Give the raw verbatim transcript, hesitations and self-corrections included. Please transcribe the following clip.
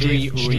History, History